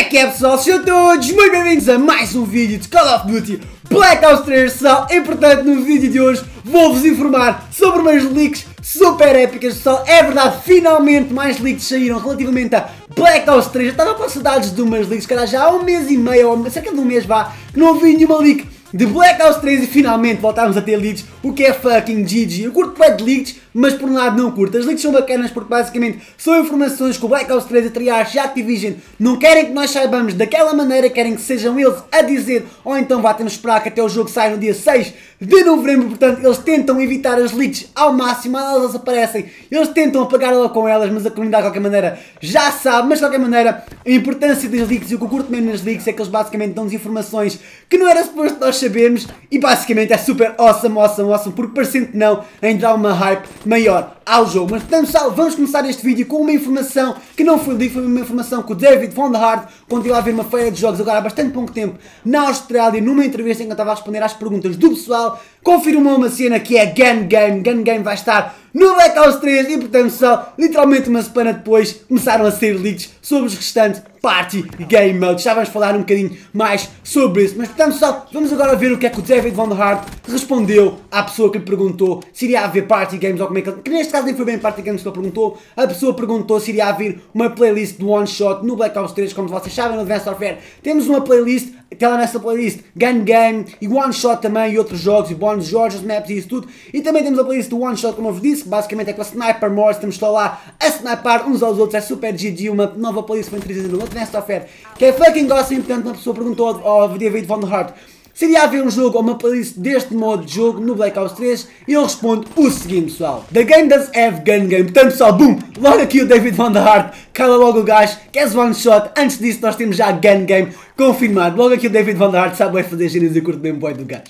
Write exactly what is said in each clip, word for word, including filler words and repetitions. Como é que é, pessoal? Sejam todos muito bem-vindos a mais um vídeo de Call of Duty Black Ops três, pessoal. E portanto, no vídeo de hoje vou-vos informar sobre umas leaks super épicas, pessoal. É verdade, finalmente mais leaks saíram relativamente a Black Ops três. Eu estava com saudades de umas leaks, cara, já há um mês e meio, ou cerca de um mês, vá, que não vi nenhuma leak de Black Ops três e finalmente voltámos a ter leaks, o que é fucking G G. Eu curto bem de leaks, mas por um lado não curto. As leaks são bacanas porque basicamente são informações que o Black Ops três, a Treyarch e a Activision não querem que nós saibamos daquela maneira, querem que sejam eles a dizer, ou então vá, temos de esperar que até o jogo saia no dia seis de novembro, portanto eles tentam evitar as leaks ao máximo, elas aparecem, eles tentam apagar logo com elas, mas a comunidade de qualquer maneira já sabe. Mas de qualquer maneira, a importância das leaks e o que eu curto mesmo nas leaks é que eles basicamente dão-nos informações que não era suposto nós sabemos, e basicamente é super awesome, awesome, awesome, porque parecendo que não, ainda dá uma hype maior ao jogo. Mas portanto, pessoal, vamos começar este vídeo com uma informação que não foi leak, foi uma informação que o David Vonderhaar continua a ver uma feira de jogos agora há bastante pouco tempo na Austrália, numa entrevista em que eu estava a responder às perguntas do pessoal, confirmou uma cena que é Gun Game. Gun Game vai estar no Black Ops três e portanto, pessoal, literalmente uma semana depois começaram a ser leaks sobre os restantes Party Game Mode. Já vamos falar um bocadinho mais sobre isso, mas portanto, pessoal, vamos agora ver o que é que o David Vonderhaar respondeu à pessoa que lhe perguntou se iria haver Party Games, ou como é que ele... que neste caso nem foi bem Party Games que ele perguntou, a pessoa perguntou se iria haver uma playlist de One Shot no Black Ops três. Como vocês sabem, no Advanced Warfare temos uma playlist, até lá nessa playlist Gun Game e One Shot também, e outros jogos, e bónus de jogos, maps e isso tudo, e também temos a playlist do One Shot, como eu vos disse, que basicamente é com a Sniper Morse, estamos só lá a snipar uns aos outros, é super G G, uma nova playlist foi introduzida no Advanced Warfare, que é fucking awesome. Portanto, uma pessoa perguntou ao David Vonderhaar se iria haver um jogo ou uma playlist deste modo de jogo no Black Ops três, e ele responde o seguinte, pessoal: The game does have gun game. Portanto, pessoal, boom, logo aqui o David Vonderhaar cala logo o gajo, queres one shot, antes disso nós temos já gun game confirmado. Logo aqui o David Vonderhaar sabe bem fazer giras e curto bem boy do gajo.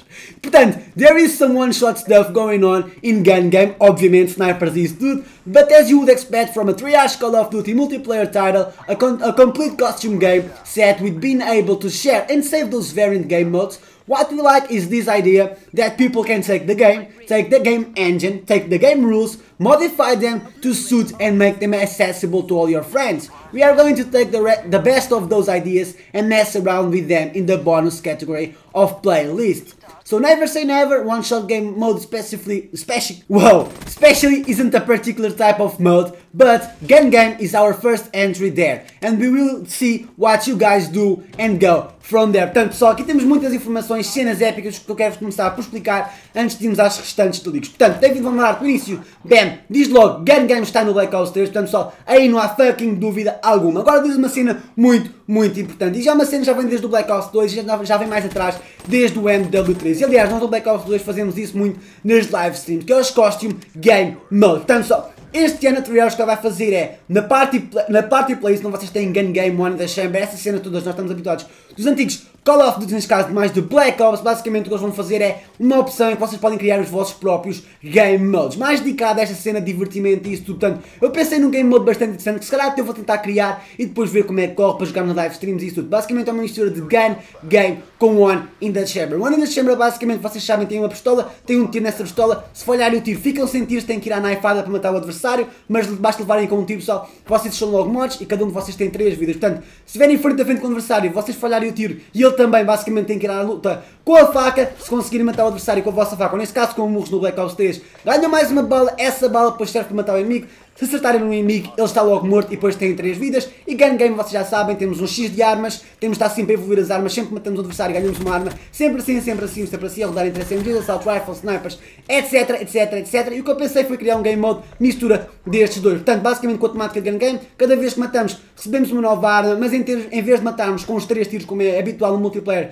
Portanto, there is some one shot stuff going on in gun game, obviamente snipers e isso tudo, but as you would expect from a Treyarch Call of Duty multiplayer title, a, con a complete costume game set with being able to share and save those variant game modes. What we like is this idea that people can take the game, take the game engine, take the game rules, modify them to suit and make them accessible to all your friends. We are going to take the, re the best of those ideas and mess around with them in the bonus category of playlist. So never say never, one shot game mode specifically, speci whoa, especially isn't a particular type of mode, but Gun Game is our first entry there, and we will see what you guys do and go from there. Portanto, pessoal, aqui temos muitas informações, cenas épicas que eu quero começar por explicar antes de irmos às restantes de leaks. Portanto, David Vonderhaar, no início, bam, diz logo, Gun Game está no Black Ops três, portanto, pessoal, aí não há fucking dúvida alguma. Agora diz uma cena muito, muito importante, e já uma cena já vem desde o Black Ops dois, já, já vem mais atrás, desde o M W três. E aliás, nós no Black Ops dois fazemos isso muito nas live streams, que é os Costume Game Mode. Portanto, pessoal, este ano a Treyarch o que ela vai fazer é, na party, na party playlist, não vocês têm Gun Game, One in the Chamber, essa cena todas, nós estamos habituados dos antigos Call of Duty, neste caso mais do Black Ops, basicamente o que eles vão fazer é uma opção em que vocês podem criar os vossos próprios Game Modes, mais dedicado a esta cena de divertimento e isso tudo. Portanto, eu pensei num Game Mode bastante interessante, que se calhar até eu vou tentar criar e depois ver como é que corre para jogar na live streams e isso tudo. Basicamente é uma mistura de Gun Game com One in the Chamber. One in the Chamber, basicamente, vocês sabem, tem uma pistola, tem um tiro nessa pistola, se falharem o tiro ficam sem tiros, têm que ir à naifada para matar o adversário, mas basta levarem com um tiro, pessoal, vocês são logo mortos e cada um de vocês tem três vidas. Portanto, se estiverem frente a frente com o adversário, vocês falharem o tiro e ele também, basicamente tem que ir à luta com a faca, se conseguirem matar o adversário com a vossa faca, ou nesse caso com o murros no Black Ops três, ganham mais uma bala, essa bala depois serve para matar o inimigo. Se acertarem no inimigo, ele está logo morto e depois têm três vidas. E Gun Game, vocês já sabem, temos um X de armas, temos de estar sempre a evoluir as armas, sempre matamos o adversário, ganhamos uma arma, sempre assim, sempre assim, sempre assim, a rodar entre S M Gs, assault rifles, snipers, etc, etc, etcétera. E o que eu pensei foi criar um Game Mode mistura destes dois. Portanto, basicamente com a temática de Gun Game, cada vez que matamos, recebemos uma nova arma, mas em, ter, em vez de matarmos com os três tiros, como é habitual no multiplayer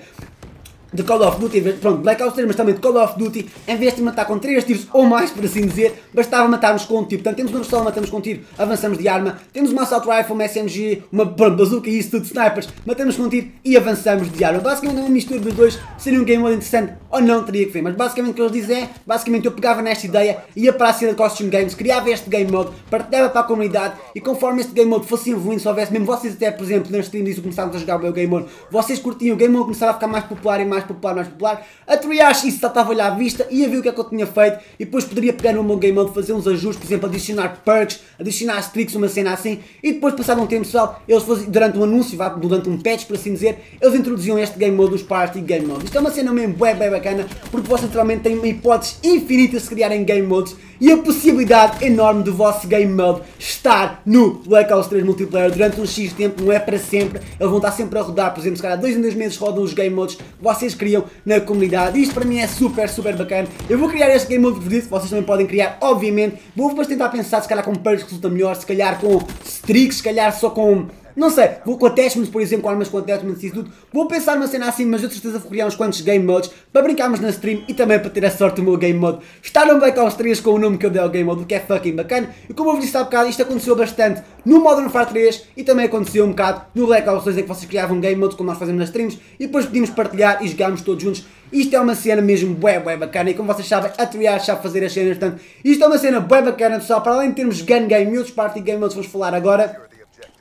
de Call of Duty, pronto, Black Ops três, mas também de Call of Duty, em vez de matar com três tiros ou mais, por assim dizer, bastava matarmos com um tiro. Portanto, temos uma pistola, matamos com um tiro, avançamos de arma, temos uma assault rifle, uma S M G, uma pronto, bazooka e isso tudo, snipers, matamos com um tiro e avançamos de arma. Basicamente uma mistura dos dois, seria um game mode interessante ou não, teria que ver, mas basicamente o que eles dizem é, basicamente eu pegava nesta ideia, ia para a cena de Costume Games, criava este game mode, partilhava para a comunidade, e conforme este game mode fosse evoluindo, se houvesse mesmo vocês até, por exemplo, nas streams, começámos a jogar o game mode, vocês curtiam, o game mode começava a ficar mais popular e mais mais popular, mais popular. A Treyarch isso já estava-lhe à vista, ia ver o que é que eu tinha feito e depois poderia pegar no meu game mode, fazer uns ajustes, por exemplo, adicionar perks, adicionar streaks, uma cena assim, e depois passado um tempo pessoal, eles durante um anúncio, durante um patch, por assim dizer, eles introduziam este game mode dos party game modes. Isto é uma cena mesmo bem, bem bacana, porque vocês realmente têm uma hipótese infinita de se criarem game modes e a possibilidade enorme do vosso game mode estar no Black Ops três multiplayer durante um X tempo, não é para sempre, eles vão estar sempre a rodar, por exemplo, se calhar dois em dois meses rodam os game modes que vocês criam na comunidade. Isto para mim é super, super bacana. Eu vou criar este game mode favorito, vocês também podem criar, obviamente. Vou depois tentar pensar se calhar com perks resulta melhor, se calhar com streaks, se calhar só com... não sei, vou com attachments, por exemplo, com armas com attachments e tudo. Vou pensar numa cena assim, mas eu de certeza vou criar uns quantos game modes para brincarmos na stream e também para ter a sorte do meu game mode estar no Black Ops três com o nome que eu dei ao game mode, o que é fucking bacana. E como eu vos disse há bocado, isto aconteceu bastante no Modern Warfare três e também aconteceu um bocado no Black Ops dois, em que vocês criavam game modes como nós fazemos nas streams e depois podíamos partilhar e jogámos todos juntos. Isto é uma cena mesmo bué, bué bacana e como vocês sabem, a Treyarch sabe fazer as cenas, portanto, isto é uma cena bué bacana, pessoal. Para além de termos gun game e outros party game modes, vamos falar agora.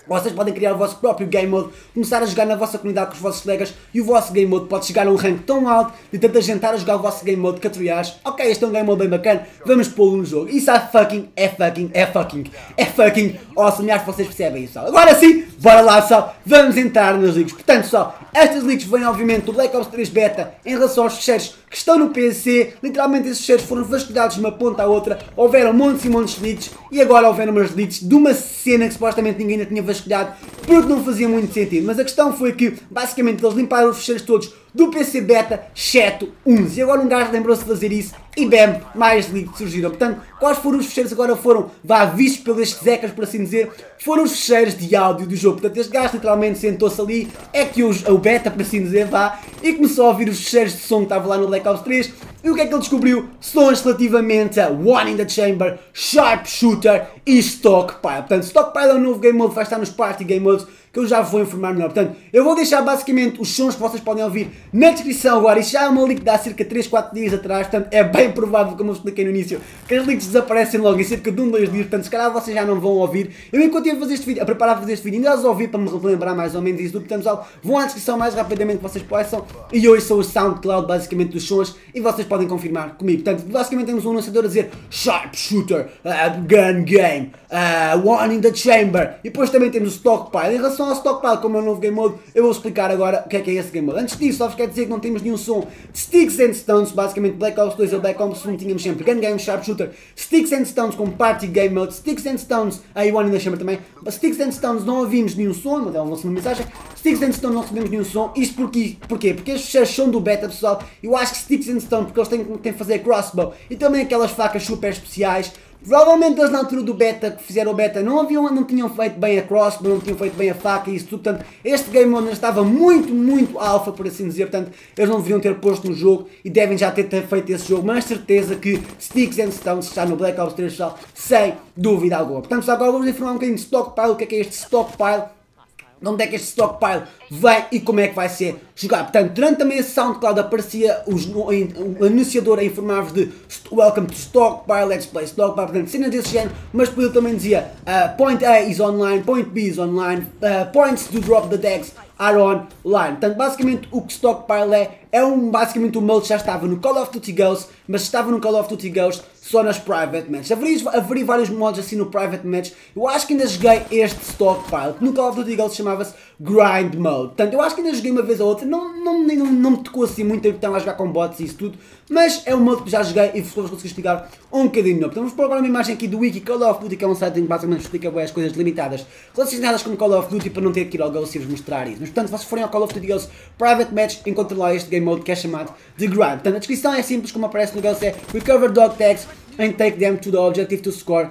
Vocês podem criar o vosso próprio game mode, começar a jogar na vossa comunidade com os vossos colegas e o vosso game mode pode chegar a um rank tão alto de tanta gente estar a jogar o vosso game mode que a Treyarch, ok, este é um game mode bem bacana, vamos pô-lo no jogo. Isso é fucking, é fucking, é fucking, é fucking awesome, acho que vocês percebem isso. Agora sim, bora lá pessoal, vamos entrar nas leaks. Portanto pessoal, estas leaks vêm obviamente do Black Ops três Beta em relação aos fecheiros que estão no P C, literalmente esses fecheiros foram vasculhados de uma ponta à outra, houveram montes e montes de leaks e agora houveram umas leaks de uma cena que supostamente ninguém ainda tinha vasculhado, porque não fazia muito sentido, mas a questão foi que basicamente eles limparam os fecheiros todos do P C Beta, exceto uns, e agora um gajo lembrou-se de fazer isso e bam, mais leaks surgiram. Portanto, quais foram os fecheiros agora foram, vá, vistos pelas zecas, por assim dizer, foram os fecheiros de áudio do jogo. Portanto, este gajo literalmente sentou-se ali, é que os, o Beta, por assim dizer, vá, e começou a ouvir os fecheiros de som que estava lá no Black Ops três, e o que é que ele descobriu? Sons relativamente a One in the Chamber, Sharpshooter e Stockpile. Portanto, Stockpile é um novo game mode, vai estar nos party game modes, que eu já vou informar melhor. Portanto, eu vou deixar basicamente os sons que vocês podem ouvir na descrição agora. Isto já é uma leak de há cerca de três, quatro dias atrás, portanto é bem provável, como eu expliquei no início, que as leaks desaparecem logo em cerca de um, dois dias, portanto se calhar vocês já não vão ouvir. Eu enquanto ia fazer este vídeo, a preparar fazer este vídeo, ainda as ouvi para me relembrar mais ou menos isso, portanto pessoal, vão à descrição mais rapidamente que vocês possam e hoje são o SoundCloud basicamente dos sons e vocês podem confirmar comigo. Portanto, basicamente temos um anunciador a dizer Sharpshooter, uh, Gun Game, uh, One in the Chamber e depois também temos o Stockpile. Em relação ao Stockpile, como é o novo game mode, eu vou explicar agora o que é que é esse game mode. Antes disso, só vos quero dizer que não temos nenhum som de Sticks and Stones, basicamente Black Ops dois ou Black Ops um tínhamos sempre Gun Game, Sharpshooter, Sticks and Stones com Party Game Mode, Sticks and Stones, aí One in the Chamber também, Sticks and Stones não ouvimos nenhum som, mas é uma mensagem, Sticks and Stones não recebemos nenhum som, isto porquê? Porquê? Porque estes fecheiros são do beta pessoal, eu acho que Sticks and Stones, porque eles têm, têm que fazer crossbow e também aquelas facas super especiais. Provavelmente eles na altura do beta, que fizeram o beta, não, haviam, não tinham feito bem a crossbow, não tinham feito bem a faca e isso tudo, portanto, este game mode estava muito, muito alfa, por assim dizer, portanto, eles não deveriam ter posto no jogo e devem já ter, ter feito esse jogo, mas certeza que Sticks and Stones está no Black Ops três, pessoal, sem dúvida alguma. Portanto, agora vamos informar um bocadinho de Stockpile, o que é que é este Stockpile, de onde é que este Stockpile vem e como é que vai ser jogar. Portanto, durante também esse SoundCloud aparecia os, o, o anunciador a informar-vos de Welcome to Stockpile, Let's Play Stockpile, portanto, cenas desse género, mas depois ele também dizia uh, Point A is online, Point B is online, uh, Points to drop the tags are online. Portanto, basicamente o que Stockpile é, é um, basicamente um molde que já estava no Call of Duty Ghosts, mas estava no Call of Duty Ghosts só nas Private Matches. Haveria, haveria vários modos assim no Private Match. Eu acho que ainda joguei este Stockpile, que no Call of Duty Ghosts chamava-se Grind Mode. Portanto, eu acho que ainda joguei uma vez ou outra, não, não, não, não me tocou assim muito, então a jogar com bots e isso tudo, mas é um modo que já joguei e vos consegui explicar um bocadinho melhor. Portanto, vamos pôr agora uma imagem aqui do Wiki Call of Duty, que é um site em que basicamente explica as coisas limitadas relacionadas com Call of Duty para não ter que ir ao Ghosts e vos mostrar isso. Mas, portanto, se vocês forem ao Call of Duty Ghosts Private Match, encontram lá este game mode que é chamado de Grind. Portanto, a descrição é simples, como aparece no Ghosts, é Recover Dog Tags and take them to the objective to score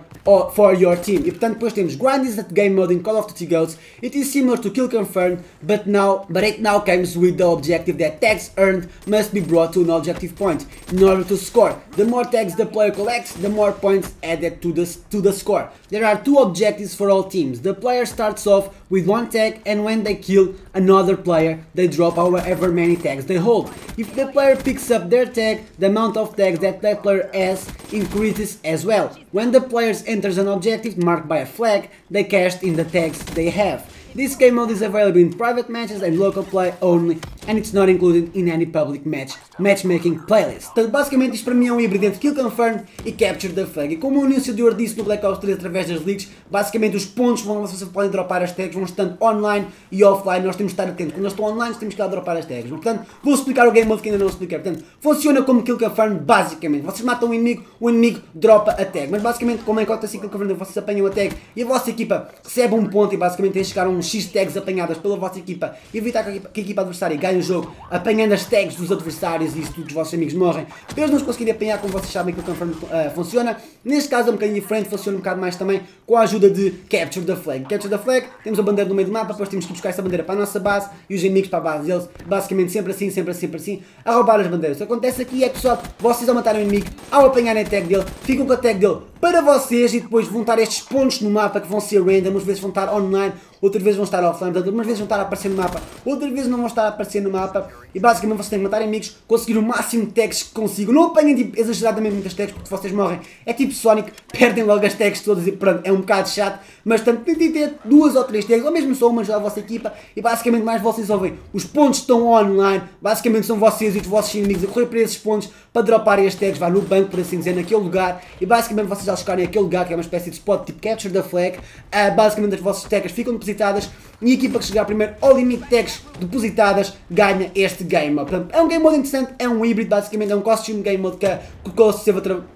for your team. E portanto depois temos Grind is that game mode in Call of Duty Ghosts. It is similar to Kill Confirmed, but now, but it now comes with the objective that tags earned must be brought to an objective point in order to score. The more tags the player collects, the more points added to the to the score. There are two objectives for all teams. The player starts off with one tag, and when they kill another player, they drop however many tags they hold. If the player picks up their tag, the amount of tags that that player has increases as well. When the player enters an objective marked by a flag, they cash in the tags they have. This game mode is available in private matches and local play only, and it's not included in any public match matchmaking playlist. Portanto, basicamente isto para mim é um híbrido entre Kill Confirmed e Capture the Flag. E como o anúncio de War disse no Black Ops três através das leaks, basicamente os pontos vão, vocês podem dropar as tags, vão estando online e offline, nós temos de estar atentos. Quando nós estão online, temos que lá dropar as tags. Portanto, vou explicar o game mode que ainda não expliquei. Portanto, funciona como Kill Confirmed basicamente. Vocês matam um inimigo, o inimigo dropa a tag. Mas basicamente, como em Cota cinco Kill Confirmed, vocês apanham a tag e a vossa equipa recebe um ponto e basicamente tem de chegar a uns X tags apanhadas pela vossa equipa e evitar que a equipa, que a equipa adversária ganhe o jogo, apanhando as tags dos adversários e isso tudo, os vossos amigos morrem. Para eles não conseguirem apanhar, como vocês sabem que o Confirm uh, funciona, neste caso é um bocadinho diferente, funciona um bocado mais também com a ajuda de Capture the Flag. Capture the Flag, temos a bandeira no meio do mapa, depois temos que buscar essa bandeira para a nossa base e os inimigos para a base deles, basicamente sempre assim, sempre assim, sempre assim, a roubar as bandeiras. O que acontece aqui é que só vocês ao matarem o inimigo, ao apanharem a tag dele, ficam com a tag dele para vocês e depois vão estar estes pontos no mapa que vão ser random, umas vezes vão estar online, outras vezes vão estar offline, umas vezes vão estar a aparecer no mapa, outras vezes não vão estar a aparecer no mapa e basicamente vocês têm que matar inimigos, conseguir o máximo de tags que consigam, não apanhem tipo, exageradamente muitas tags porque se vocês morrem é tipo Sonic, perdem logo as tags todas e pronto, é um bocado chato, mas tanto tentem ter duas ou três tags ou mesmo só uma já a vossa equipa e basicamente mais vocês ouvem, os pontos estão online, basicamente são vocês e os vossos inimigos a correr para esses pontos para droparem as tags, vá no banco por assim dizer, naquele lugar e basicamente vocês já chegarem àquele lugar que é uma espécie de spot tipo Capture the Flag, uh, basicamente as vossas tags ficam depositadas e a equipa que chegar primeiro ao limite de tags depositadas ganha este game. Portanto, é um game mode interessante, é um híbrido basicamente, é um costume game mode que o Ghosts esteve a trabalhar.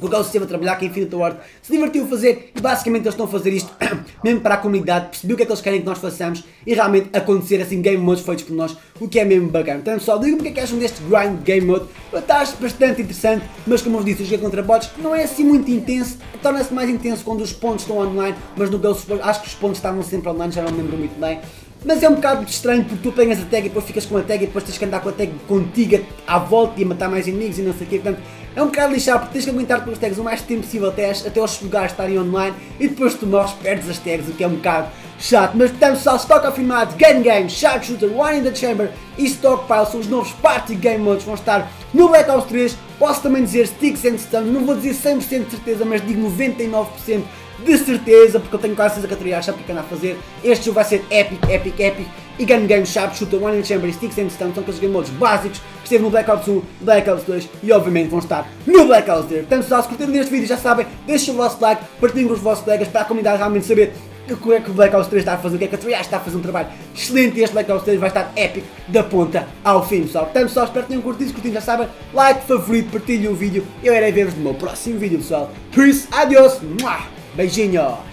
O Ghosts esteve a trabalhar, que a Infinity Ward se divertiu a fazer e basicamente eles estão a fazer isto mesmo para a comunidade, perceber o que é que eles querem que nós façamos e realmente acontecer assim game modes feitos por nós, o que é mesmo bacana. Portanto pessoal, digam-me o que é que acham deste grind game mode, eu acho bastante interessante, mas como eu vos disse, o jogo contra bots não é assim muito intenso, torna-se mais intenso quando os pontos estão online, mas no Ghosts acho que os pontos estavam sempre online, já não me lembro muito bem. Mas é um bocado estranho porque tu apanhas a tag e depois ficas com a tag e depois tens que andar com a tag contigo à volta e matar mais inimigos e não sei o quê. Portanto, é um bocado lixado porque tens que aguentar com as tags o mais tempo possível até, até os lugares estarem online e depois tu morres, perdes as tags, o que é um bocado chato. Mas portanto pessoal, Stock afirmado, Gun Game, Sharpshooter, One in the Chamber e Stockpile são os novos Party Game Modes, vão estar no Black Ops três. Posso também dizer Sticks and Stones, não vou dizer cem por cento de certeza, mas digo noventa e nove por cento de certeza, porque eu tenho quase certeza que a Treyarch sabe o que anda a fazer. Este jogo vai ser épico, épico, épico. E Gun Game, Sharpshooter, One in the Chamber e Sticks and Stones são aqueles game modes básicos que esteve no Black Ops um, Black Ops dois e obviamente vão estar no Black Ops três. Portanto pessoal, se curtiram deste vídeo já sabem, deixem o vosso like, partilhem com os vossos colegas para a comunidade realmente saber o que é que o Black Ops três está a fazer, o que é que a Treyarch está a fazer, um trabalho excelente e este Black Ops três vai estar épico da ponta ao fim pessoal. Portanto pessoal, espero que tenham curtido, se curtiram já sabem, like, favorito, partilhem o vídeo, eu irei ver-vos no meu próximo vídeo pessoal. Peace, adiós, beijinho!